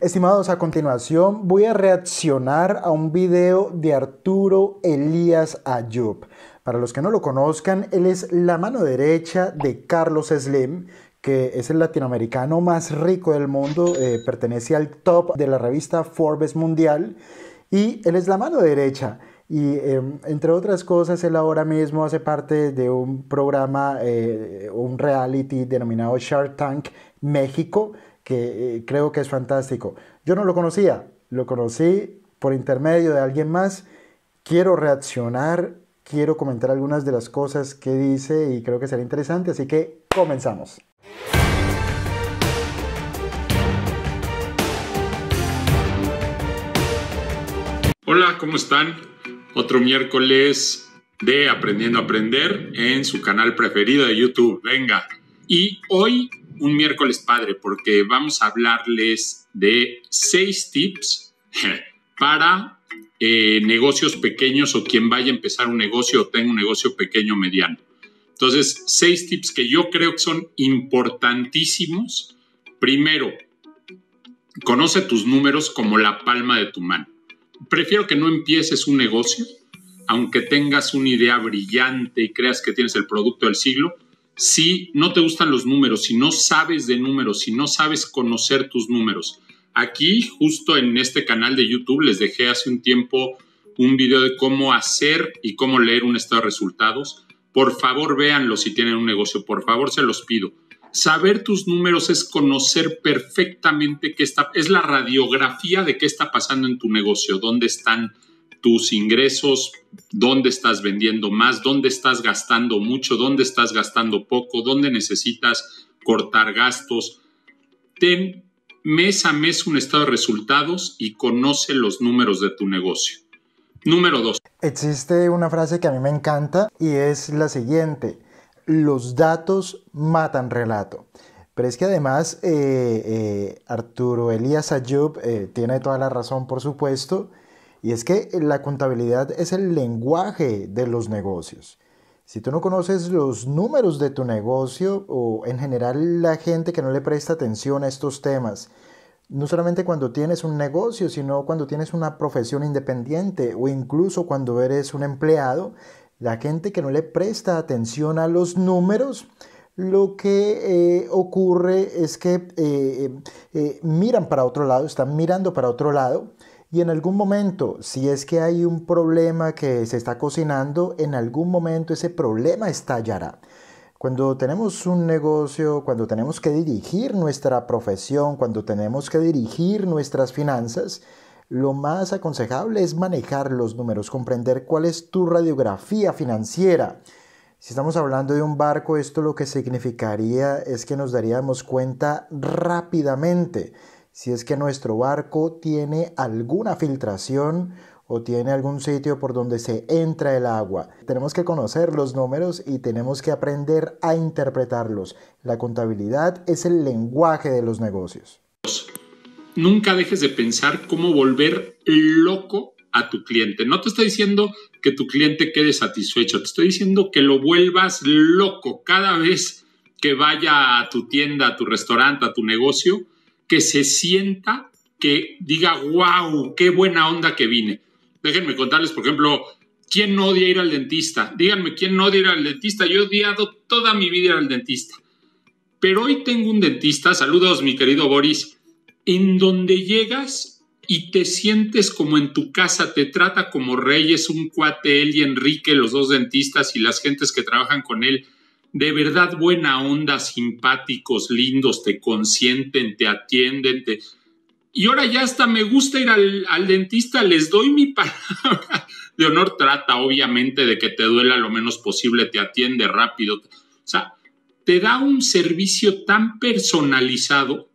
Estimados, a continuación voy a reaccionar a un video de Arturo Elías Ayub. Para los que no lo conozcan, él es la mano derecha de Carlos Slim, que es el latinoamericano más rico del mundo, pertenece al top de la revista Forbes mundial, y él es la mano derecha. Y entre otras cosas, él ahora mismo hace parte de un programa, un reality denominado Shark Tank México, que creo que es fantástico. Yo no lo conocía, lo conocí por intermedio de alguien más. Quiero reaccionar, quiero comentar algunas de las cosas que dice y creo que será interesante, así que comenzamos. Hola, ¿cómo están? Otro miércoles de Aprendiendo a Aprender en su canal preferido de YouTube. Venga. Y hoy un miércoles padre porque vamos a hablarles de 6 tips para negocios pequeños o quien vaya a empezar un negocio o tenga un negocio pequeño o mediano. Entonces, 6 tips que yo creo que son importantísimos. Primero, conoce tus números como la palma de tu mano. Prefiero que no empieces un negocio, aunque tengas una idea brillante y creas que tienes el producto del siglo. Si no te gustan los números, si no sabes de números, si no sabes conocer tus números. Aquí, justo en este canal de YouTube, les dejé hace un tiempo un video de cómo hacer y cómo leer un estado de resultados. Por favor, véanlo si tienen un negocio. Por favor, se los pido. Saber tus números es conocer perfectamente qué está, es la radiografía de qué está pasando en tu negocio, dónde están tus ingresos, dónde estás vendiendo más, dónde estás gastando mucho, dónde estás gastando poco, dónde necesitas cortar gastos. Ten mes a mes un estado de resultados y conoce los números de tu negocio. Número 2. Existe una frase que a mí me encanta y es la siguiente: los datos matan relato. Pero es que además Arturo Elías Ayub tiene toda la razón, por supuesto, y es que la contabilidad es el lenguaje de los negocios. Si tú no conoces los números de tu negocio, o en general la gente que no le presta atención a estos temas, no solamente cuando tienes un negocio, sino cuando tienes una profesión independiente o incluso cuando eres un empleado, la gente que no le presta atención a los números, lo que ocurre es que miran para otro lado, están mirando para otro lado, y en algún momento, si es que hay un problema que se está cocinando, en algún momento ese problema estallará. Cuando tenemos un negocio, cuando tenemos que dirigir nuestra profesión, cuando tenemos que dirigir nuestras finanzas, lo más aconsejable es manejar los números, comprender cuál es tu radiografía financiera. Si estamos hablando de un barco, esto lo que significaría es que nos daríamos cuenta rápidamente si es que nuestro barco tiene alguna filtración o tiene algún sitio por donde se entra el agua. Tenemos que conocer los números y tenemos que aprender a interpretarlos. La contabilidad es el lenguaje de los negocios. Nunca dejes de pensar cómo volver loco a tu cliente. No te estoy diciendo que tu cliente quede satisfecho. Te estoy diciendo que lo vuelvas loco cada vez que vaya a tu tienda, a tu restaurante, a tu negocio, que se sienta, que diga, wow, qué buena onda que vine. Déjenme contarles, por ejemplo, ¿quién no odia ir al dentista? Díganme, ¿quién no odia ir al dentista? Yo he odiado toda mi vida ir al dentista. Pero hoy tengo un dentista, saludos mi querido Boris, en donde llegas y te sientes como en tu casa, te trata como reyes, un cuate, él y Enrique, los dos dentistas y las gentes que trabajan con él, de verdad buena onda, simpáticos, lindos, te consienten, te atienden. Y ahora ya hasta me gusta ir al dentista, les doy mi palabra de honor, trata obviamente de que te duela lo menos posible, te atiende rápido. O sea, te da un servicio tan personalizado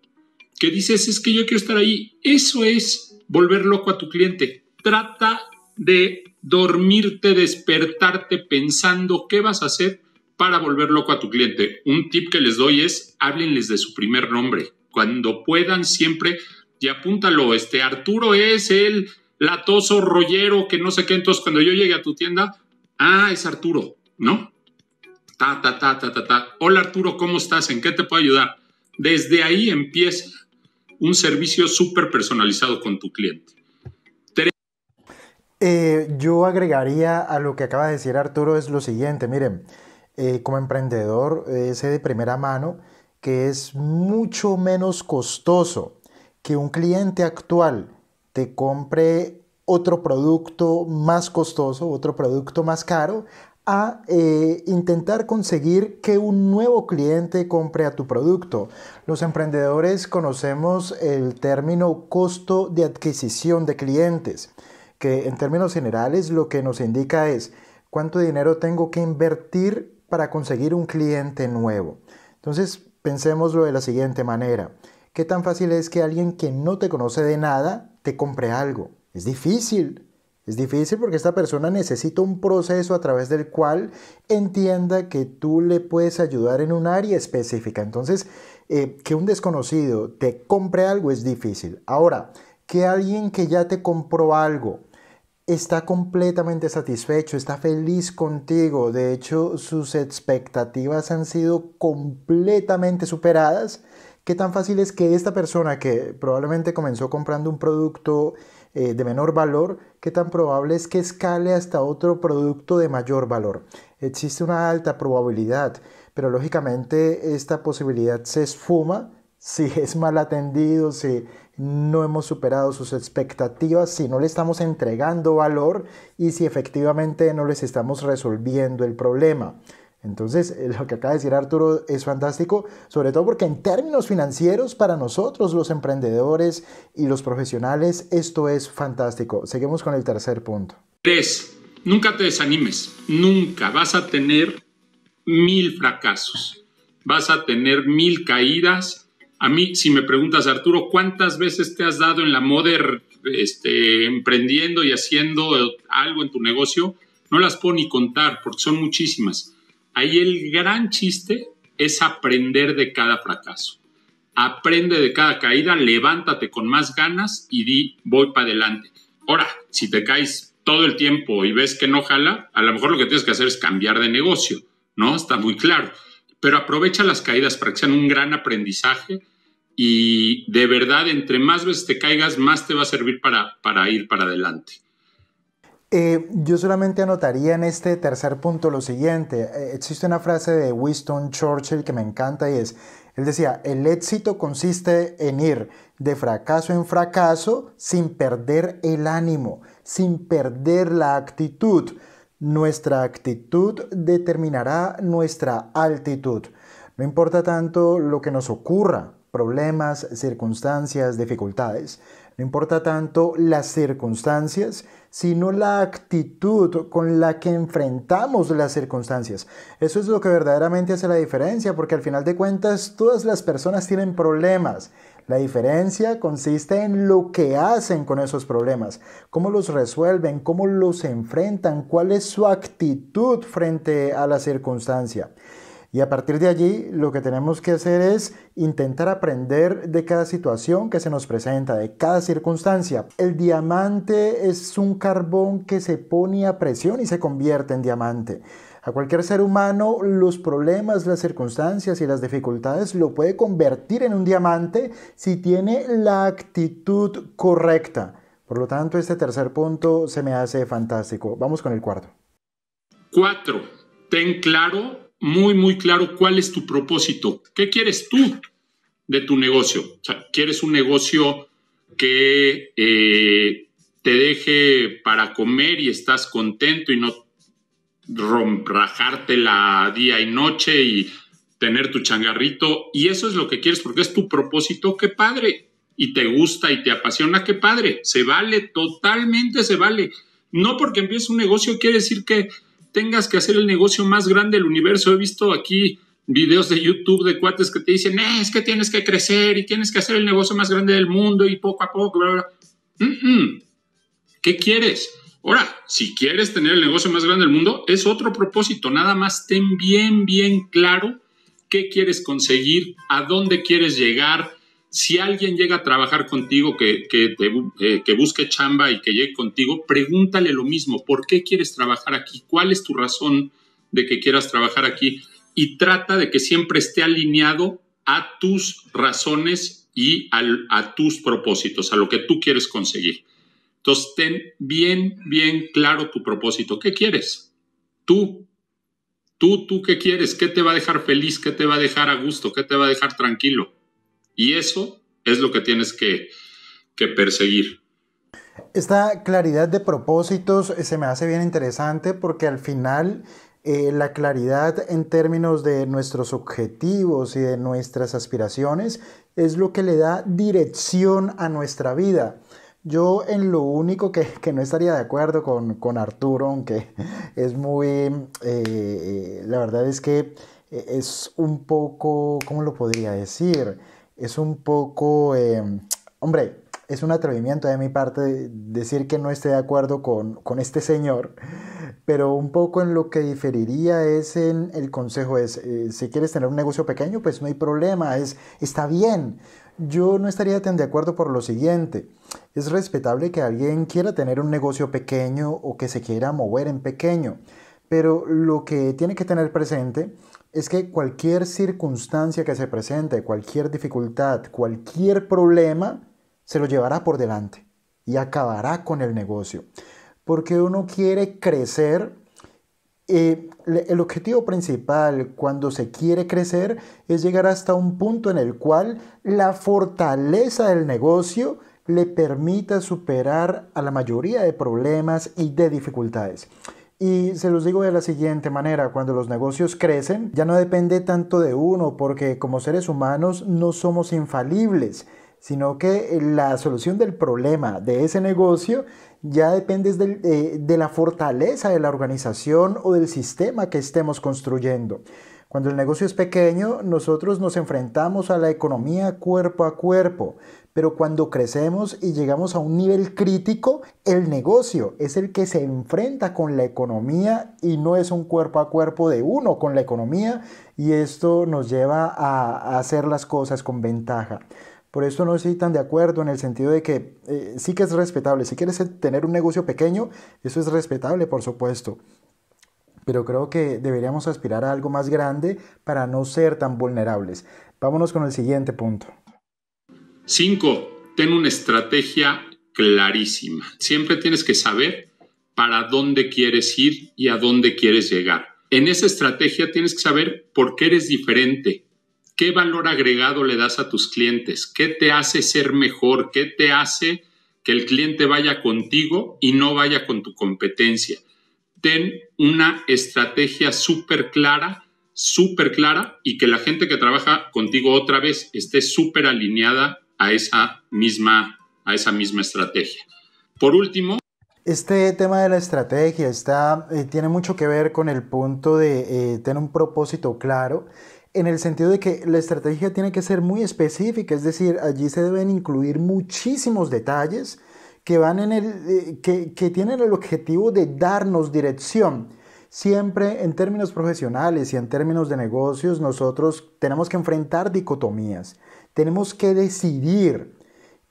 que dices, es que yo quiero estar ahí. Eso es volver loco a tu cliente. Trata de dormirte, despertarte pensando qué vas a hacer para volver loco a tu cliente. Un tip que les doy es, háblenles de su primer nombre. Cuando puedan siempre, y apúntalo, Arturo es el latoso rollero que no sé qué. Entonces, cuando yo llegue a tu tienda, ah, es Arturo, ¿no? Hola Arturo, ¿cómo estás? ¿En qué te puedo ayudar? Desde ahí empieza un servicio súper personalizado con tu cliente. Yo agregaría a lo que acaba de decir Arturo es lo siguiente, miren, como emprendedor sé de primera mano que es mucho menos costoso que un cliente actual te compre otro producto más costoso, otro producto más caro, a intentar conseguir que un nuevo cliente compre a tu producto. Los emprendedores conocemos el término costo de adquisición de clientes, que en términos generales lo que nos indica es cuánto dinero tengo que invertir para conseguir un cliente nuevo. Entonces, pensémoslo de la siguiente manera. ¿Qué tan fácil es que alguien que no te conoce de nada te compre algo? Es difícil. Es difícil porque esta persona necesita un proceso a través del cual entienda que tú le puedes ayudar en un área específica. Entonces, que un desconocido te compre algo es difícil. Ahora, que alguien que ya te compró algo está completamente satisfecho, está feliz contigo, de hecho sus expectativas han sido completamente superadas, ¿qué tan fácil es que esta persona que probablemente comenzó comprando un producto de menor valor, qué tan probable es que escale hasta otro producto de mayor valor? Existe una alta probabilidad, pero lógicamente esta posibilidad se esfuma si es mal atendido, si no hemos superado sus expectativas, si no le estamos entregando valor y si efectivamente no les estamos resolviendo el problema. Entonces, lo que acaba de decir Arturo es fantástico, sobre todo porque en términos financieros, para nosotros los emprendedores y los profesionales, esto es fantástico. Seguimos con el tercer punto. 3. Nunca te desanimes. Nunca. Vas a tener 1000 fracasos. Vas a tener 1000 caídas. A mí, si me preguntas, Arturo, ¿cuántas veces te has dado en la moda emprendiendo y haciendo algo en tu negocio? No las puedo ni contar porque son muchísimas. Ahí el gran chiste es aprender de cada fracaso. Aprende de cada caída, levántate con más ganas y di, voy para adelante. Ahora, si te caes todo el tiempo y ves que no jala, a lo mejor lo que tienes que hacer es cambiar de negocio, ¿no? Está muy claro. Pero aprovecha las caídas para que sean un gran aprendizaje. Y de verdad, entre más veces te caigas, más te va a servir para ir para adelante. Yo solamente anotaría en este tercer punto lo siguiente. Existe una frase de Winston Churchill que me encanta y es, él decía, el éxito consiste en ir de fracaso en fracaso sin perder el ánimo, sin perder la actitud. Nuestra actitud determinará nuestra altitud. No importa tanto lo que nos ocurra, problemas, circunstancias, dificultades. No importa tanto las circunstancias, sino la actitud con la que enfrentamos las circunstancias. Eso es lo que verdaderamente hace la diferencia, porque al final de cuentas todas las personas tienen problemas. La diferencia consiste en lo que hacen con esos problemas, cómo los resuelven, cómo los enfrentan, cuál es su actitud frente a la circunstancia. Y a partir de allí, lo que tenemos que hacer es intentar aprender de cada situación que se nos presenta, de cada circunstancia. El diamante es un carbón que se pone a presión y se convierte en diamante. A cualquier ser humano, los problemas, las circunstancias y las dificultades lo puede convertir en un diamante si tiene la actitud correcta. Por lo tanto, este tercer punto se me hace fantástico. Vamos con el cuarto. 4. Ten claro, muy, muy claro cuál es tu propósito. ¿Qué quieres tú de tu negocio? O sea, ¿quieres un negocio que te deje para comer y estás contento y no rajártela día y noche y tener tu changarrito? Y eso es lo que quieres porque es tu propósito. ¡Qué padre! Y te gusta y te apasiona. ¡Qué padre! Se vale, totalmente se vale. No porque empieces un negocio quiere decir que tengas que hacer el negocio más grande del universo. He visto aquí videos de YouTube de cuates que te dicen, es que tienes que crecer y tienes que hacer el negocio más grande del mundo y poco a poco, bla, bla. ¿Qué quieres? Ahora, si quieres tener el negocio más grande del mundo, es otro propósito. Nada más ten bien, bien claro qué quieres conseguir, a dónde quieres llegar. Si alguien llega a trabajar contigo, que busque chamba y que llegue contigo, pregúntale lo mismo. ¿Por qué quieres trabajar aquí? ¿Cuál es tu razón de que quieras trabajar aquí? Y trata de que siempre esté alineado a tus razones y a tus propósitos, a lo que tú quieres conseguir. Entonces, ten bien claro tu propósito. ¿Qué quieres? Tú, ¿qué quieres? ¿Qué te va a dejar feliz? ¿Qué te va a dejar a gusto? ¿Qué te va a dejar tranquilo? Y eso es lo que tienes que perseguir. Esta claridad de propósitos se me hace bien interesante porque al final la claridad en términos de nuestros objetivos y de nuestras aspiraciones es lo que le da dirección a nuestra vida. Yo en lo único que no estaría de acuerdo con Arturo, aunque es muy... la verdad es que es un poco... ¿Cómo lo podría decir? Es un poco... hombre, es un atrevimiento de mi parte decir que no estoy de acuerdo con este señor, pero un poco en lo que diferiría es en el consejo. Es si quieres tener un negocio pequeño, pues no hay problema, está bien. Yo no estaría tan de acuerdo por lo siguiente. Es respetable que alguien quiera tener un negocio pequeño o que se quiera mover en pequeño, pero lo que tiene que tener presente es que cualquier circunstancia que se presente, cualquier dificultad, cualquier problema, se lo llevará por delante y acabará con el negocio. Porque uno quiere crecer. El objetivo principal cuando se quiere crecer es llegar hasta un punto en el cual la fortaleza del negocio le permita superar a la mayoría de problemas y de dificultades. Y se los digo de la siguiente manera: cuando los negocios crecen, ya no depende tanto de uno, porque como seres humanos no somos infalibles, sino que la solución del problema de ese negocio ya depende de la fortaleza de la organización o del sistema que estemos construyendo. Cuando el negocio es pequeño, nosotros nos enfrentamos a la economía cuerpo a cuerpo, pero cuando crecemos y llegamos a un nivel crítico, el negocio es el que se enfrenta con la economía y no es un cuerpo a cuerpo de uno con la economía, y esto nos lleva a hacer las cosas con ventaja. Por eso no estoy tan de acuerdo en el sentido de que sí que es respetable. Si quieres tener un negocio pequeño, eso es respetable, por supuesto. Pero creo que deberíamos aspirar a algo más grande para no ser tan vulnerables. Vámonos con el siguiente punto. 5. Ten una estrategia clarísima. Siempre tienes que saber para dónde quieres ir y a dónde quieres llegar. En esa estrategia tienes que saber por qué eres diferente. ¿Qué valor agregado le das a tus clientes? ¿Qué te hace ser mejor? ¿Qué te hace que el cliente vaya contigo y no vaya con tu competencia? Ten una estrategia súper clara y que la gente que trabaja contigo otra vez esté súper alineada a esa misma estrategia. Por último, este tema de la estrategia tiene mucho que ver con el punto de tener un propósito claro, en el sentido de que la estrategia tiene que ser muy específica, es decir, allí se deben incluir muchísimos detalles que van que tienen el objetivo de darnos dirección. Siempre en términos profesionales y en términos de negocios nosotros tenemos que enfrentar dicotomías, tenemos que decidir,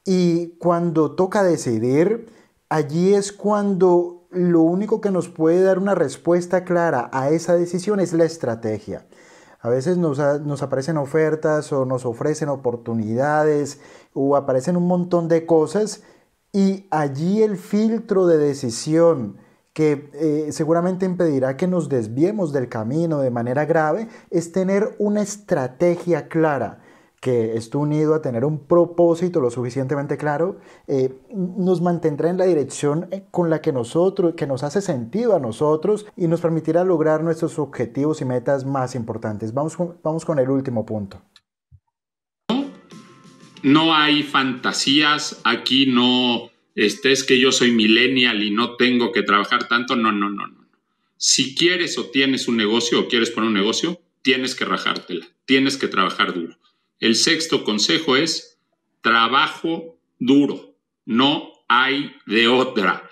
y cuando toca decidir, allí es cuando lo único que nos puede dar una respuesta clara a esa decisión es la estrategia. A veces nos aparecen ofertas o nos ofrecen oportunidades o aparecen un montón de cosas, y allí el filtro de decisión que seguramente impedirá que nos desviemos del camino de manera grave es tener una estrategia clara, que esté unido a tener un propósito lo suficientemente claro, nos mantendrá en la dirección con la que nos hace sentido a nosotros y nos permitirá lograr nuestros objetivos y metas más importantes. Vamos con el último punto. No hay fantasías, aquí no es que yo soy millennial y no tengo que trabajar tanto, no. Si quieres o tienes un negocio o quieres poner un negocio, tienes que rajártela, tienes que trabajar duro. El 6º consejo es trabajo duro. No hay de otra.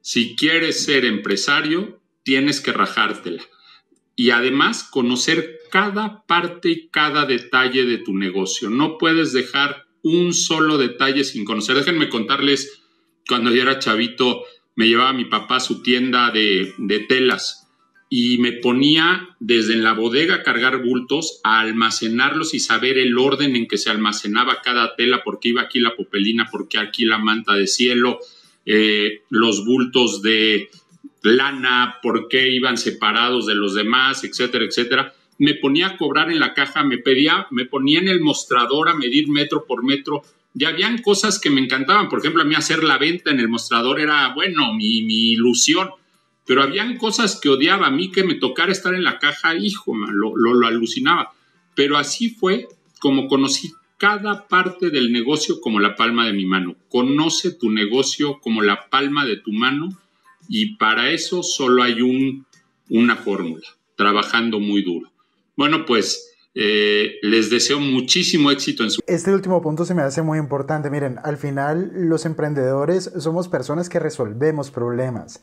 Si quieres ser empresario, tienes que rajártela. Y además, conocer cada parte y cada detalle de tu negocio. No puedes dejar un solo detalle sin conocer. Déjenme contarles, cuando yo era chavito, me llevaba mi papá a su tienda de telas. y me ponía desde en la bodega a cargar bultos, a almacenarlos y saber el orden en que se almacenaba cada tela, porque iba aquí la popelina, porque aquí la manta de cielo, los bultos de lana, por qué iban separados de los demás, etcétera, etcétera. Me ponía a cobrar en la caja, me ponía en el mostrador a medir metro por metro. Ya habían cosas que me encantaban. Por ejemplo, a mí hacer la venta en el mostrador era, bueno, mi ilusión. Pero habían cosas que odiaba, a mí que me tocara estar en la caja, hijo, man, lo alucinaba. Pero así fue como conocí cada parte del negocio como la palma de mi mano. Conoce tu negocio como la palma de tu mano, y para eso solo hay una fórmula: trabajando muy duro. Bueno, pues les deseo muchísimo éxito en su... Este último punto se me hace muy importante. Miren, al final los emprendedores somos personas que resolvemos problemas.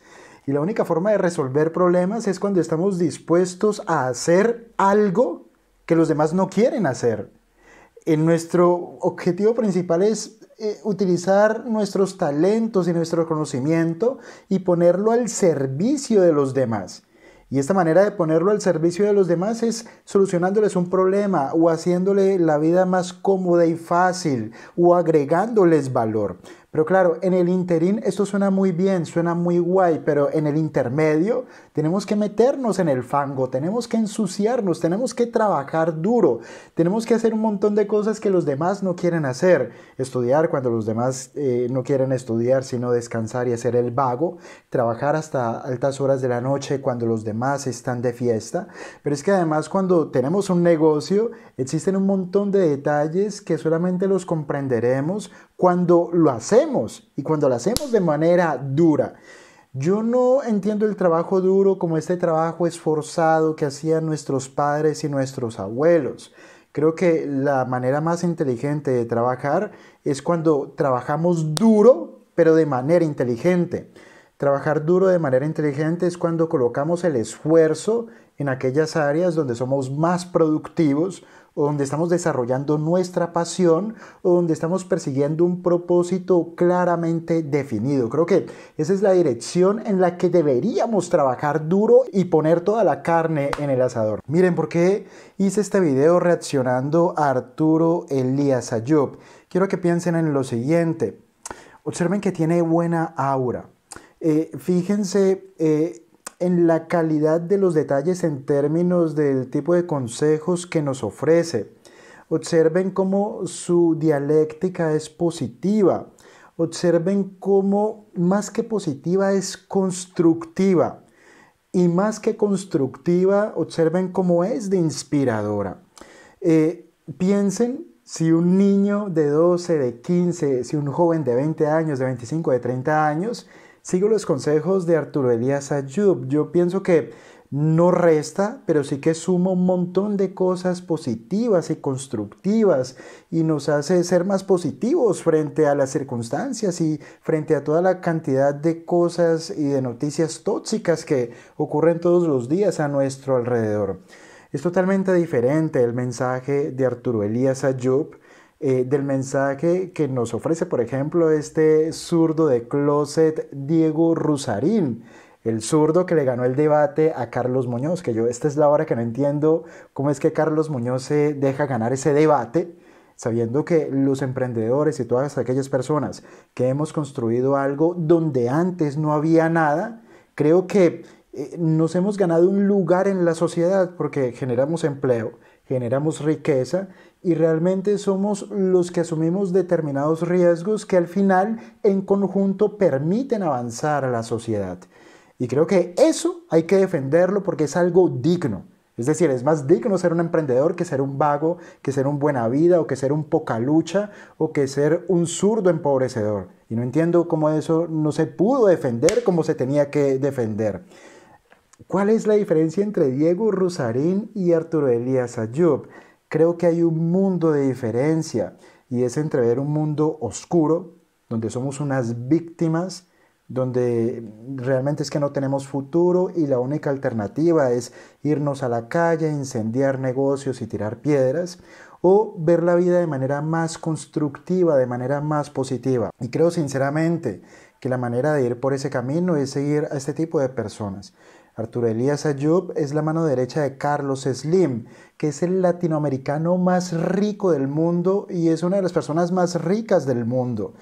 Y la única forma de resolver problemas es cuando estamos dispuestos a hacer algo que los demás no quieren hacer. Nuestro objetivo principal es utilizar nuestros talentos y nuestro conocimiento y ponerlo al servicio de los demás. Y esta manera de ponerlo al servicio de los demás es solucionándoles un problema o haciéndole la vida más cómoda y fácil o agregándoles valor. Pero claro, en el interín esto suena muy bien, suena muy guay, pero en el intermedio tenemos que meternos en el fango, tenemos que ensuciarnos, tenemos que trabajar duro, tenemos que hacer un montón de cosas que los demás no quieren hacer. Estudiar cuando los demás no quieren estudiar, sino descansar y hacer el vago. Trabajar hasta altas horas de la noche cuando los demás están de fiesta. Pero es que además cuando tenemos un negocio existen un montón de detalles que solamente los comprenderemos cuando lo hacemos, y cuando lo hacemos de manera dura. Yo no entiendo el trabajo duro como este trabajo esforzado que hacían nuestros padres y nuestros abuelos. Creo que la manera más inteligente de trabajar es cuando trabajamos duro, pero de manera inteligente. Trabajar duro de manera inteligente es cuando colocamos el esfuerzo en aquellas áreas donde somos más productivos, o donde estamos desarrollando nuestra pasión, o donde estamos persiguiendo un propósito claramente definido. Creo que esa es la dirección en la que deberíamos trabajar duro y poner toda la carne en el asador. Miren, ¿por qué hice este video reaccionando a Arturo Elías Ayub? Quiero que piensen en lo siguiente. Observen que tiene buena aura. Fíjense en la calidad de los detalles en términos del tipo de consejos que nos ofrece. Observen cómo su dialéctica es positiva. Observen cómo más que positiva es constructiva. Y más que constructiva, observen cómo es de inspiradora. Piensen si un niño de 12, de 15, si un joven de 20 años, de 25, de 30 años... sigo los consejos de Arturo Elías Ayub. Yo pienso que no resta, pero sí que suma un montón de cosas positivas y constructivas y nos hace ser más positivos frente a las circunstancias y frente a toda la cantidad de cosas y de noticias tóxicas que ocurren todos los días a nuestro alrededor. Es totalmente diferente el mensaje de Arturo Elías Ayub del mensaje que nos ofrece, por ejemplo, este zurdo de closet Diego Rusarín, el zurdo que le ganó el debate a Carlos Muñoz, que yo, esta es la hora que no entiendo cómo es que Carlos Muñoz se deja ganar ese debate, sabiendo que los emprendedores y todas aquellas personas que hemos construido algo donde antes no había nada, creo que nos hemos ganado un lugar en la sociedad porque generamos empleo, generamos riqueza y realmente somos los que asumimos determinados riesgos que al final en conjunto permiten avanzar a la sociedad. Y creo que eso hay que defenderlo porque es algo digno. Es decir, es más digno ser un emprendedor que ser un vago, que ser un buena vida o que ser un poca lucha o que ser un zurdo empobrecedor. Y no entiendo cómo eso no se pudo defender como se tenía que defender. ¿Cuál es la diferencia entre Diego Rusarín y Arturo Elías Ayub? Creo que hay un mundo de diferencia y es entrever un mundo oscuro donde somos unas víctimas, donde realmente es que no tenemos futuro y la única alternativa es irnos a la calle, incendiar negocios y tirar piedras, o ver la vida de manera más constructiva, de manera más positiva. Y creo sinceramente que la manera de ir por ese camino es seguir a este tipo de personas. Arturo Elías Ayub es la mano derecha de Carlos Slim, que es el latinoamericano más rico del mundo y es una de las personas más ricas del mundo.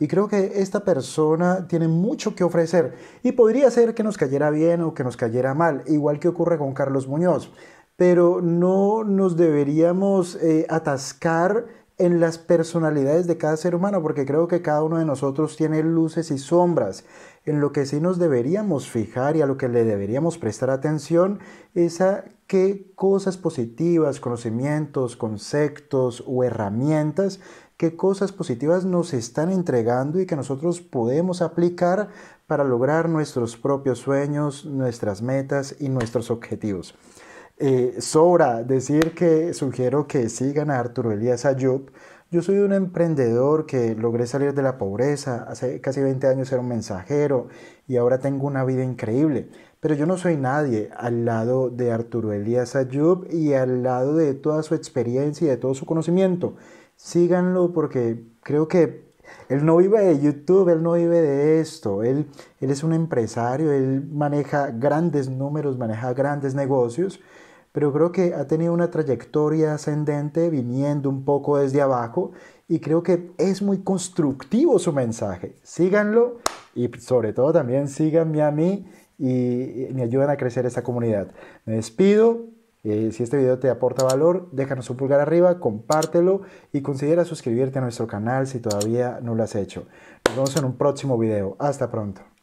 Y creo que esta persona tiene mucho que ofrecer y podría ser que nos cayera bien o que nos cayera mal, igual que ocurre con Carlos Muñoz. Pero no nos deberíamos atascar en las personalidades de cada ser humano, porque creo que cada uno de nosotros tiene luces y sombras. En lo que sí nos deberíamos fijar y a lo que le deberíamos prestar atención es a qué cosas positivas, conocimientos, conceptos o herramientas, qué cosas positivas nos están entregando y que nosotros podemos aplicar para lograr nuestros propios sueños, nuestras metas y nuestros objetivos. Sobra decir que sugiero que sigan a Arturo Elías Ayub. Yo soy un emprendedor que logré salir de la pobreza, hace casi 20 años era un mensajero y ahora tengo una vida increíble, pero yo no soy nadie al lado de Arturo Elías Ayub y al lado de toda su experiencia y de todo su conocimiento. Síganlo porque creo que él no vive de YouTube, él no vive de esto, él es un empresario, él maneja grandes números, maneja grandes negocios, pero creo que ha tenido una trayectoria ascendente viniendo un poco desde abajo y creo que es muy constructivo su mensaje. Síganlo y sobre todo también síganme a mí y me ayudan a crecer esta comunidad. Me despido. Si este video te aporta valor, déjanos un pulgar arriba, compártelo y considera suscribirte a nuestro canal si todavía no lo has hecho. Nos vemos en un próximo video. Hasta pronto.